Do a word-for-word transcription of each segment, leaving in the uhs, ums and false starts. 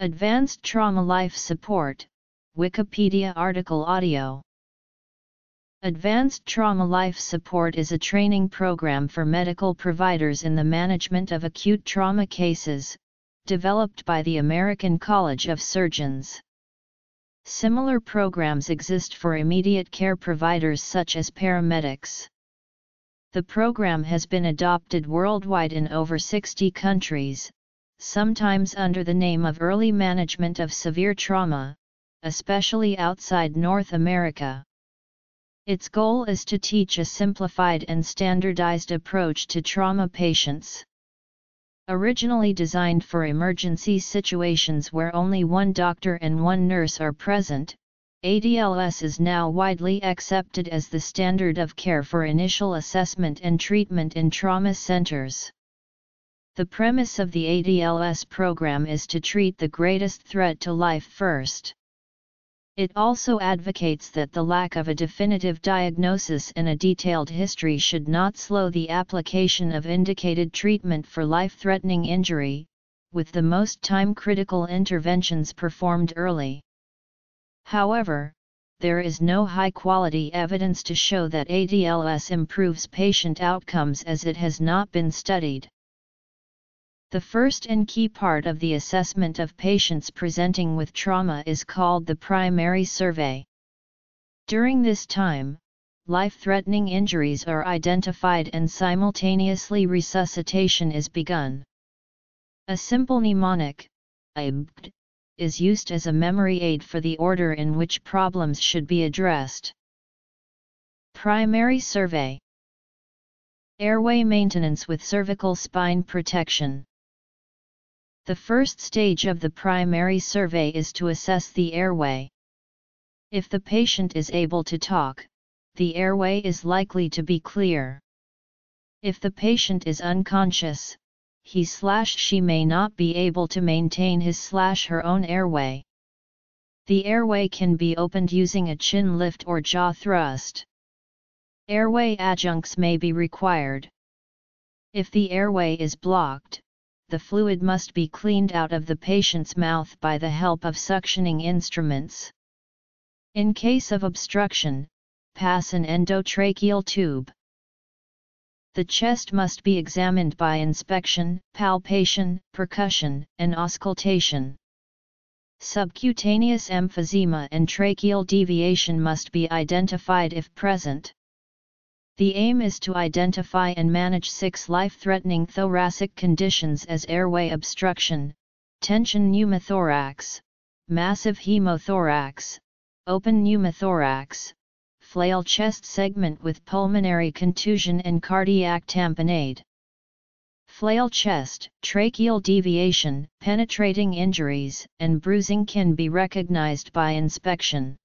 Advanced Trauma Life Support, Wikipedia article audio. Advanced Trauma Life Support is a training program for medical providers in the management of acute trauma cases, developed by the American College of Surgeons. Similar programs exist for immediate care providers such as paramedics. The program has been adopted worldwide in over sixty countries, sometimes under the name of Early Management of Severe Trauma, especially outside North America. Its goal is to teach a simplified and standardized approach to trauma patients. Originally designed for emergency situations where only one doctor and one nurse are present, A D L S is now widely accepted as the standard of care for initial assessment and treatment in trauma centers. The premise of the A D L S program is to treat the greatest threat to life first. It also advocates that the lack of a definitive diagnosis and a detailed history should not slow the application of indicated treatment for life-threatening injury, with the most time-critical interventions performed early. However, there is no high-quality evidence to show that A D L S improves patient outcomes as it has not been studied. The first and key part of the assessment of patients presenting with trauma is called the primary survey. During this time, life-threatening injuries are identified and simultaneously resuscitation is begun. A simple mnemonic, A B C D E, is used as a memory aid for the order in which problems should be addressed. Primary survey. Airway maintenance with cervical spine protection. The first stage of the primary survey is to assess the airway. If the patient is able to talk, the airway is likely to be clear. If the patient is unconscious, he/she may not be able to maintain his/her own airway. The airway can be opened using a chin lift or jaw thrust. Airway adjuncts may be required. If the airway is blocked, the fluid must be cleaned out of the patient's mouth by the help of suctioning instruments. In case of obstruction, pass an endotracheal tube. The chest must be examined by inspection, palpation, percussion, and auscultation. Subcutaneous emphysema and tracheal deviation must be identified if present. The aim is to identify and manage six life-threatening thoracic conditions as airway obstruction, tension pneumothorax, massive hemothorax, open pneumothorax, flail chest segment with pulmonary contusion and cardiac tamponade. Flail chest, tracheal deviation, penetrating injuries, and bruising can be recognized by inspection.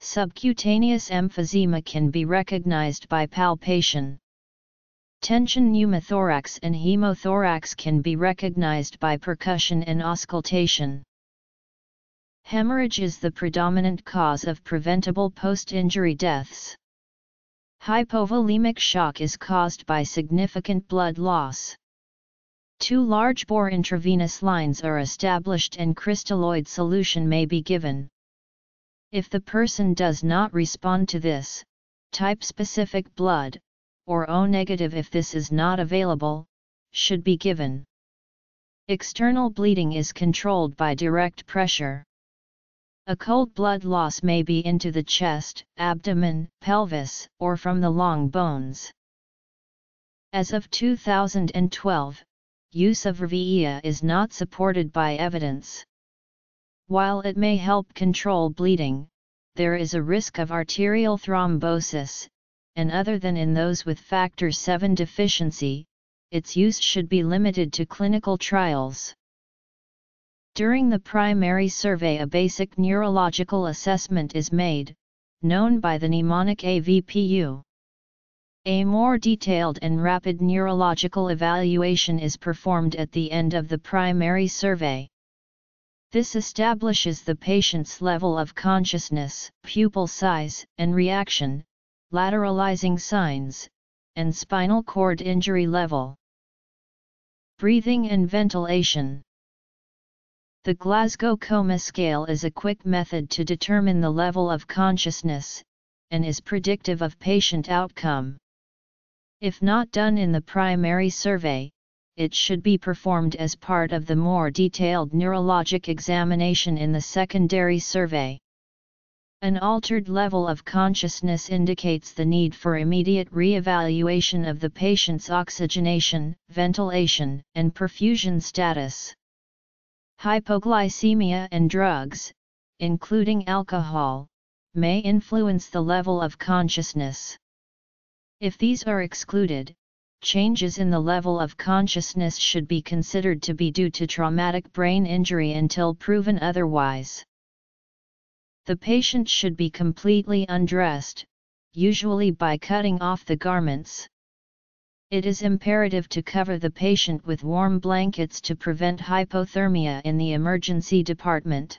Subcutaneous emphysema can be recognized by palpation. Tension pneumothorax and hemothorax can be recognized by percussion and auscultation. Hemorrhage is the predominant cause of preventable post-injury deaths. Hypovolemic shock is caused by significant blood loss. Two large bore intravenous lines are established and crystalloid solution may be given. If the person does not respond to this, type-specific blood, or O negative if this is not available, should be given. External bleeding is controlled by direct pressure. A cold blood loss may be into the chest, abdomen, pelvis, or from the long bones. As of two thousand twelve, use of rFVIIa is not supported by evidence. While it may help control bleeding, there is a risk of arterial thrombosis, and other than in those with factor seven deficiency, its use should be limited to clinical trials. During the primary survey, a basic neurological assessment is made, known by the mnemonic A V P U. A more detailed and rapid neurological evaluation is performed at the end of the primary survey. This establishes the patient's level of consciousness, pupil size and reaction, lateralizing signs, and spinal cord injury level. Breathing and ventilation. The Glasgow Coma Scale is a quick method to determine the level of consciousness, and is predictive of patient outcome. If not done in the primary survey, it should be performed as part of the more detailed neurologic examination in the secondary survey. An altered level of consciousness indicates the need for immediate re-evaluation of the patient's oxygenation, ventilation, and perfusion status. Hypoglycemia and drugs, including alcohol, may influence the level of consciousness. If these are excluded, changes in the level of consciousness should be considered to be due to traumatic brain injury until proven otherwise. The patient should be completely undressed, usually by cutting off the garments. It is imperative to cover the patient with warm blankets to prevent hypothermia in the emergency department.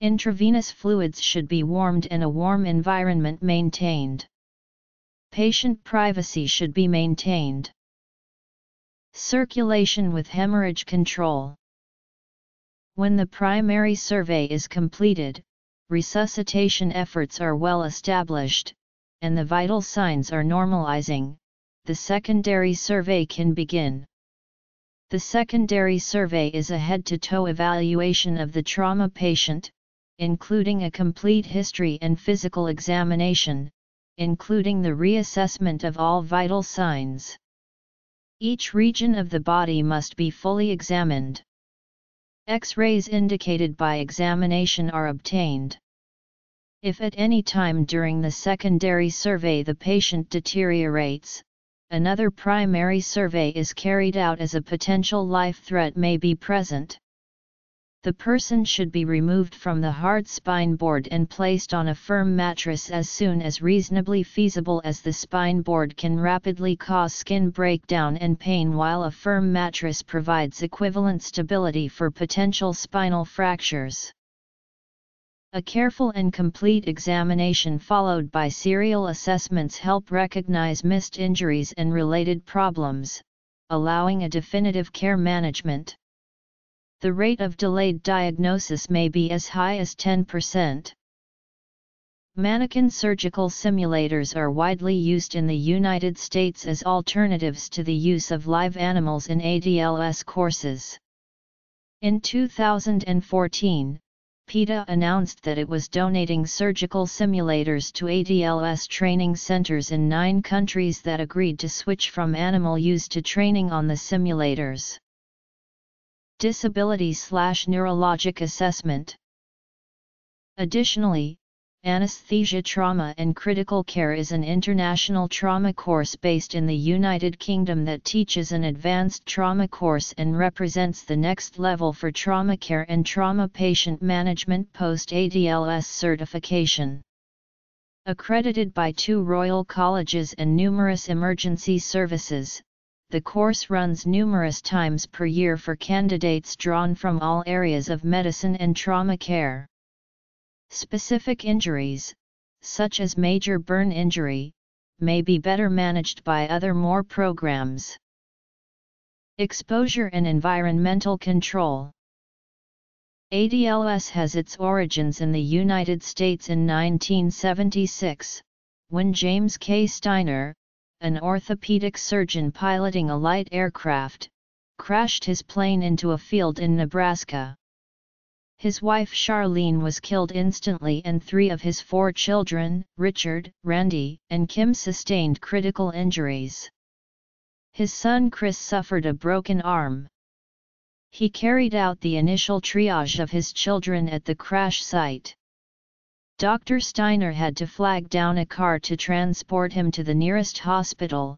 Intravenous fluids should be warmed and a warm environment maintained. Patient privacy should be maintained. Circulation with hemorrhage control. When the primary survey is completed, resuscitation efforts are well established, and the vital signs are normalizing, the secondary survey can begin. The secondary survey is a head-to-toe evaluation of the trauma patient, including a complete history and physical examination, including the reassessment of all vital signs. Each region of the body must be fully examined. X-rays indicated by examination are obtained. If at any time during the secondary survey the patient deteriorates, another primary survey is carried out as a potential life threat may be present. The person should be removed from the hard spine board and placed on a firm mattress as soon as reasonably feasible, as the spine board can rapidly cause skin breakdown and pain, while a firm mattress provides equivalent stability for potential spinal fractures. A careful and complete examination followed by serial assessments help recognize missed injuries and related problems, allowing a definitive care management. The rate of delayed diagnosis may be as high as ten percent. Mannequin surgical simulators are widely used in the United States as alternatives to the use of live animals in A D L S courses. In two thousand fourteen, PETA announced that it was donating surgical simulators to A D L S training centers in nine countries that agreed to switch from animal use to training on the simulators. Disability/neurologic assessment. Additionally, anesthesia trauma and critical care is an international trauma course based in the United Kingdom that teaches an advanced trauma course and represents the next level for trauma care and trauma patient management post-A D L S certification. Accredited by two Royal Colleges and numerous emergency services, the course runs numerous times per year for candidates drawn from all areas of medicine and trauma care. Specific injuries, such as major burn injury, may be better managed by other more programs. Exposure and environmental control. A D L S has its origins in the United States in nineteen seventy-six, when James K. Styner, an orthopedic surgeon piloting a light aircraft, crashed his plane into a field in Nebraska. His wife Charlene was killed instantly, and three of his four children, Richard, Randy, and Kim, sustained critical injuries. His son Chris suffered a broken arm. He carried out the initial triage of his children at the crash site. Doctor Styner had to flag down a car to transport him to the nearest hospital.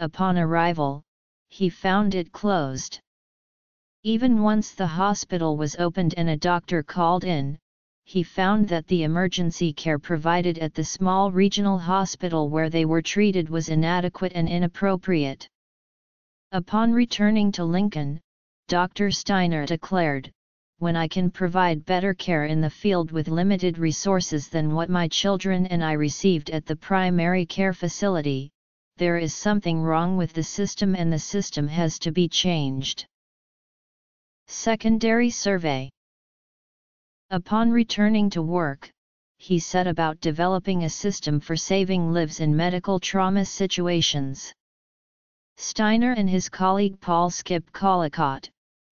Upon arrival, he found it closed. Even once the hospital was opened and a doctor called in, he found that the emergency care provided at the small regional hospital where they were treated was inadequate and inappropriate. Upon returning to Lincoln, Doctor Styner declared, "When I can provide better care in the field with limited resources than what my children and I received at the primary care facility, there is something wrong with the system and the system has to be changed." Secondary survey. Upon returning to work, he set about developing a system for saving lives in medical trauma situations. Styner and his colleague Paul Skip Collicott,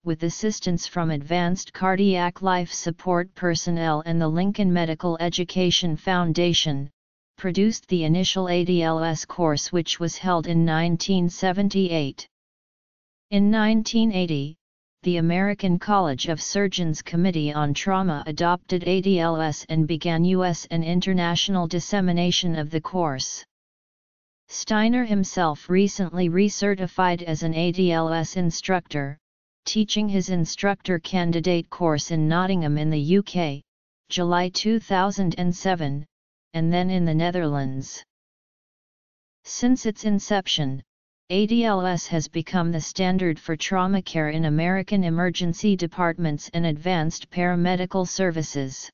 with assistance from Advanced Cardiac Life Support personnel and the Lincoln Medical Education Foundation, produced the initial A D L S course, which was held in nineteen seventy-eight. In nineteen eighty, the American College of Surgeons Committee on Trauma adopted A D L S and began U S and international dissemination of the course. Styner himself recently recertified as an A D L S instructor, teaching his instructor candidate course in Nottingham in the U K, July two thousand seven, and then in the Netherlands. Since its inception, A D L S has become the standard for trauma care in American emergency departments and advanced paramedical services.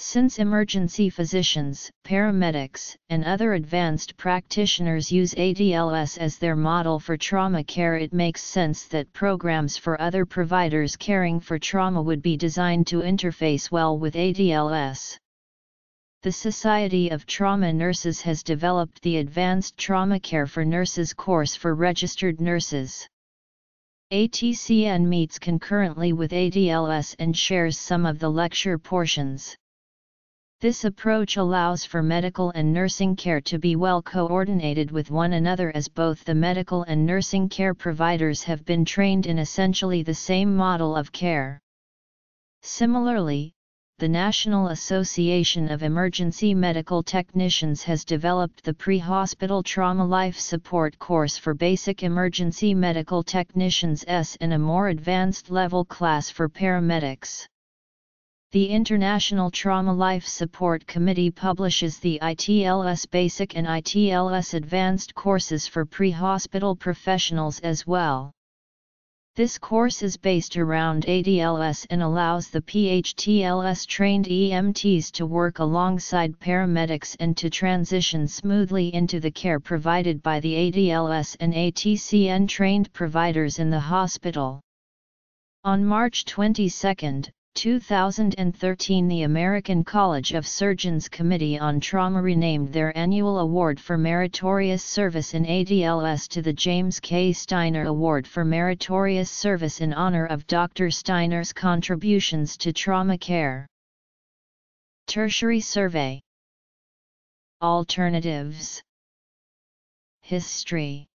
Since emergency physicians, paramedics, and other advanced practitioners use A D L S as their model for trauma care, it makes sense that programs for other providers caring for trauma would be designed to interface well with A D L S. The Society of Trauma Nurses has developed the Advanced Trauma Care for Nurses course for registered nurses. A T C N meets concurrently with A D L S and shares some of the lecture portions. This approach allows for medical and nursing care to be well coordinated with one another, as both the medical and nursing care providers have been trained in essentially the same model of care. Similarly, the National Association of Emergency Medical Technicians has developed the Pre-Hospital Trauma Life Support course for basic emergency medical technicians S and a more advanced level class for paramedics. The International Trauma Life Support Committee publishes the I T L S Basic and I T L S Advanced courses for pre-hospital professionals as well. This course is based around A D L S and allows the P H T L S-trained E M Ts to work alongside paramedics and to transition smoothly into the care provided by the A D L S and A T C N-trained providers in the hospital. On March twenty-second, two thousand thirteen, the American College of Surgeons Committee on Trauma renamed their annual award for Meritorious Service in A D L S to the James K. Styner Award for Meritorious Service in honor of Doctor Styner's contributions to trauma care. Tertiary survey. Alternatives. History.